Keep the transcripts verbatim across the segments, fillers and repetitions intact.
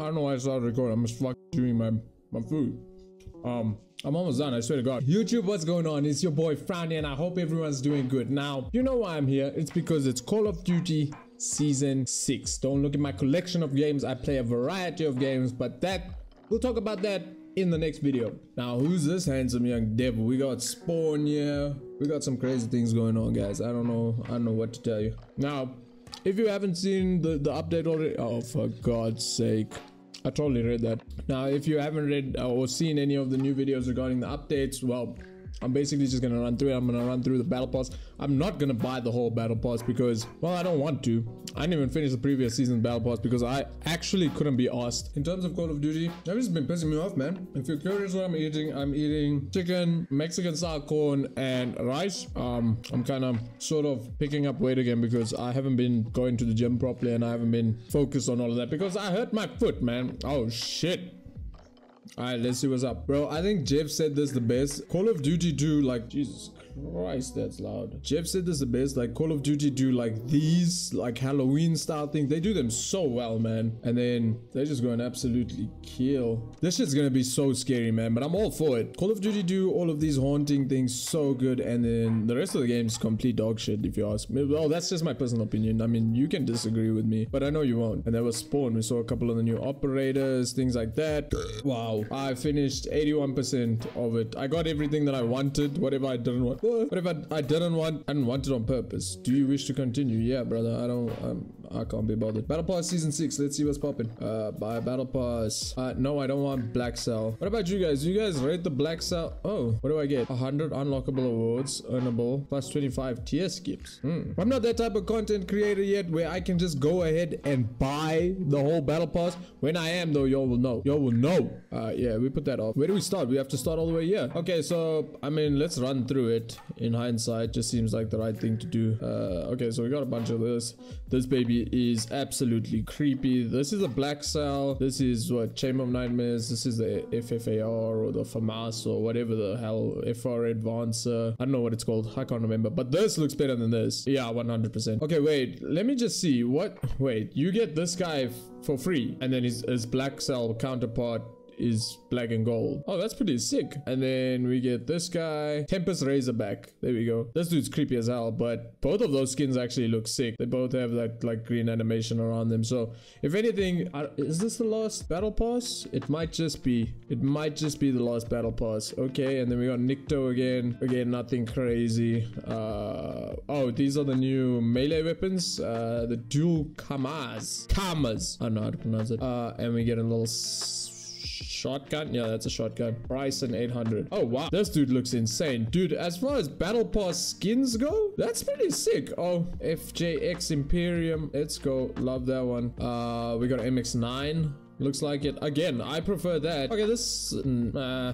I don't know why I started recording. I'm just fucking chewing my, my food. Um, I'm almost done, I swear to God. YouTube, what's going on? It's your boy Franny and I hope everyone's doing good. Now, you know why I'm here. It's because it's Call of Duty Season six. Don't look at my collection of games. I play a variety of games, but that, we'll talk about that in the next video. Now, who's this handsome young devil? We got Spawn here. We got some crazy things going on, guys. I don't know. I don't know what to tell you. Now, if you haven't seen the, the update already, oh, for God's sake. I totally read that. Now, if you haven't read or seen any of the new videos regarding the updates, well, I'm basically just going to run through it. I'm going to run through the Battle Pass. I'm not going to buy the whole Battle Pass because, well, I don't want to. I didn't even finish the previous season's Battle Pass because I actually couldn't be asked. In terms of Call of Duty, that has been pissing me off, man. If you're curious what I'm eating, I'm eating chicken, Mexican sour corn, and rice. Um, I'm kind of sort of picking up weight again because I haven't been going to the gym properly and I haven't been focused on all of that because I hurt my foot, man. Oh, shit. Alright, let's see what's up. Bro, I think Jeff said this the best. Call of Duty do like, Jesus Christ, that's loud. Jeff said this the best, like Call of Duty do like these, like Halloween style things. They do them so well, man. And then they're just going to absolutely kill. This shit's going to be so scary, man, but I'm all for it. Call of Duty do all of these haunting things so good. And then the rest of the game is complete dog shit, if you ask me. Well, that's just my personal opinion. I mean, you can disagree with me, but I know you won't. And there was Spawn. We saw a couple of the new operators, things like that. Wow. I finished eighty-one percent of it. I got everything that I wanted. Whatever I didn't want. Whatever I didn't want. I didn't want it on purpose. Do you wish to continue? Yeah, brother. I don't. I'm, I can't be bothered. Battle Pass Season six. Let's see what's popping. Uh, buy Battle Pass. Uh, no, I don't want Black Cell. What about you guys? You guys rate the Black Cell? Oh, what do I get? one hundred unlockable awards. Earnable. Plus twenty-five tier skips. Hmm. I'm not that type of content creator yet where I can just go ahead and buy the whole Battle Pass. When I am, though, y'all will know. Y'all will know. Uh, yeah, we put that off. Where do we start? We have to start all the way here. Okay, so, I mean, let's run through it. In hindsight, just seems like the right thing to do. Uh, okay, so we got a bunch of this. This baby is absolutely creepy. This is a Black Cell. This is, what, Chamber of Nightmares. This is the F F A R or the Famas or whatever the hell. F R Advancer. I don't know what it's called. I can't remember. But this looks better than this. Yeah, one hundred percent. Okay, wait. Let me just see. What? Wait, you get this guy for free. And then his, his Black Cell counterpart is black and gold. Oh, that's pretty sick. And then we get this guy, Tempest Razorback. There we go. This dude's creepy as hell, but both of those skins actually look sick. They both have that like green animation around them. So if anything, I, is this the last Battle Pass? It might just be. It might just be the last Battle Pass. Okay, and then we got Nikto again. Again, nothing crazy. Uh, oh, these are the new melee weapons. Uh, the dual Kamas. Kamas. I don't know how to pronounce it. Uh, and we get a little shotgun. Yeah, that's a shotgun. Bryson eight hundred. Oh, wow. This dude looks insane. Dude, as far as Battle Pass skins go, that's pretty sick. Oh, F J X Imperium. Let's go. Love that one. Uh, we got M X nine. Looks like it. Again, I prefer that. Okay, this... Uh,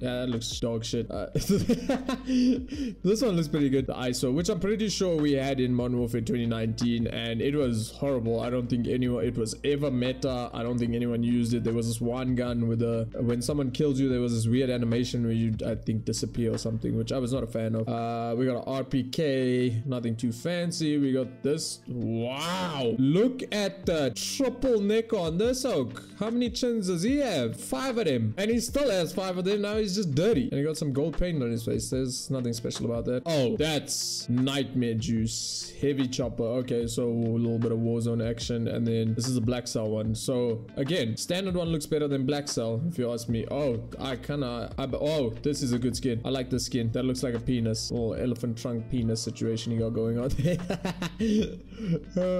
yeah, that looks dog shit. Uh, this one looks pretty good. The I S O, which I'm pretty sure we had in Modern Warfare twenty nineteen, and it was horrible. I don't think anyone... It was ever meta. I don't think anyone used it. There was this one gun with a... When someone kills you, there was this weird animation where you, I think, disappear or something, which I was not a fan of. Uh, we got an R P K. Nothing too fancy. We got this. Wow! Look at the triple neck on this oak. How many chins does he have? Five of them, and he still has five of them. Now he's just dirty, and he got some gold paint on his face. There's nothing special about that. Oh, that's nightmare juice. Heavy chopper. Okay, so a little bit of Warzone action, and then this is a Black Cell one. So again, standard one looks better than Black Cell, if you ask me. Oh, I kind of. Oh, this is a good skin. I like this skin. That looks like a penis or elephant trunk penis situation you got going on there.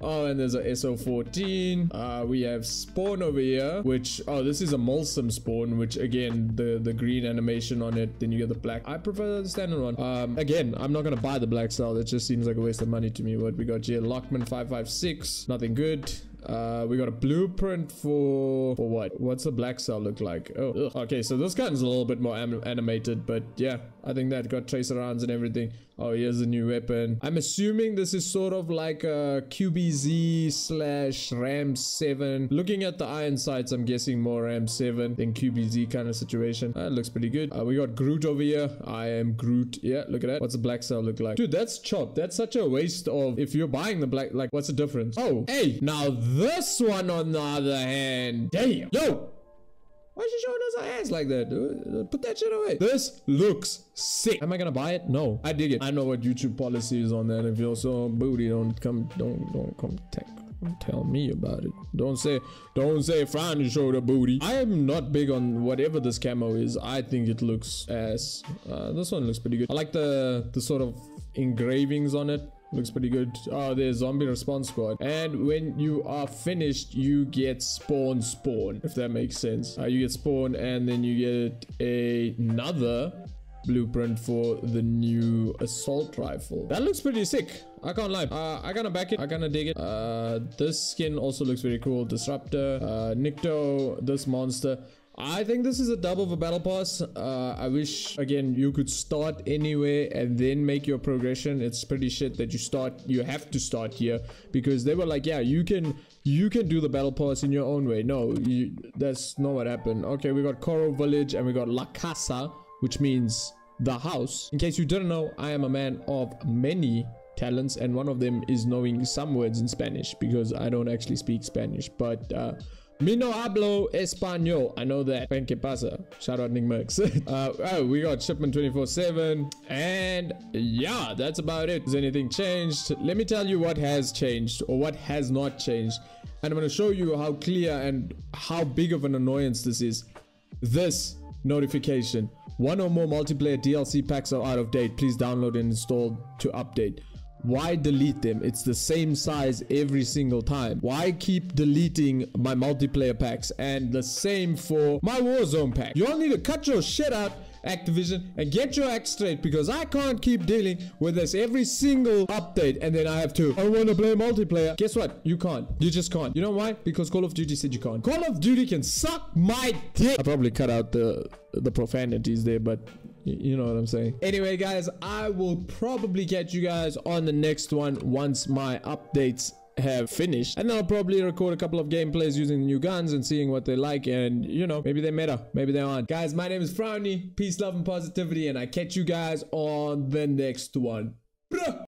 Oh, and there's a S O fourteen. Uh, we have Spawn over here. Which, oh, this is a Molsom Spawn, which again, the, the green animation on it, then you get the black. I prefer the standard one. Um, again, I'm not going to buy the Black Cell. That just seems like a waste of money to me. What we got here, Lockman five five six, nothing good. Uh, we got a blueprint for... For what? What's the Black Cell look like? Oh, ugh. Okay, so this gun's a little bit more anim animated, but yeah, I think that got tracer rounds and everything. Oh, here's a new weapon. I'm assuming this is sort of like a Q B Z slash RAM Seven. Looking at the iron sights, I'm guessing more RAM Seven than Q B Z kind of situation. That looks pretty good. Uh, we got Groot over here. I am Groot. Yeah, look at that. What's the Black Cell look like? Dude, that's chopped. That's such a waste of... If you're buying the Black... Like, what's the difference? Oh, hey! Now this... This one, on the other hand, damn. Yo, why is she showing us her ass like that, dude? Put that shit away. This looks sick. Am I gonna buy it? No, I dig it. I know what YouTube policy is on that. If you're so booty, don't come, don't, don't come tech. Tell me about it. Don't say, don't say Fran showed a booty. I am not big on whatever this camo is. I think it looks ass. Uh, this one looks pretty good. I like the, the sort of engravings on it. Looks pretty good. Oh, there's Zombie Response Squad. And when you are finished, you get spawn spawn, if that makes sense. Uh, you get spawn and then you get a, another blueprint for the new assault rifle. That looks pretty sick. I can't lie. Uh, I kind of back it. I kind of dig it. Uh, this skin also looks very cool. Disruptor, uh, Nikto, this monster. I think this is a dub of a battle pass. Uh, I wish, again, you could start anywhere and then make your progression. It's pretty shit that you start, you have to start here, because they were like, yeah, you can, you can do the battle pass in your own way. No, you, that's not what happened. Okay, we got Coral Village and we got La Casa, which means the house. In case you didn't know, I am a man of many talents, and one of them is knowing some words in Spanish, because I don't actually speak Spanish, but, uh, me no hablo español. I know that. Ven que pasa. Shout out Nick Merckx. uh, oh, we got Shipment twenty-four seven. And yeah, that's about it. Has anything changed? Let me tell you what has changed or what has not changed. And I'm going to show you how clear and how big of an annoyance this is. This notification. One or more multiplayer D L C packs are out of date. Please download and install to update. Why delete them? It's the same size every single time. Why keep deleting my multiplayer packs? And the same for my Warzone pack. You all need to cut your shit out, Activision, and get your act straight, because I can't keep dealing with this every single update and then I have to, I want to play multiplayer. Guess what? You can't. You just can't. You know why? Because Call of Duty said you can't. Call of Duty can suck my dick. I probably cut out the the profanities there, but you know what I'm saying. Anyway, guys, I will probably catch you guys on the next one once my updates have finished, and I'll probably record a couple of gameplays using the new guns and seeing what they like, and you know, maybe they're meta, maybe they aren't. Guys, my name is Frowny. Peace, love, and positivity, and I catch you guys on the next one. Bruh.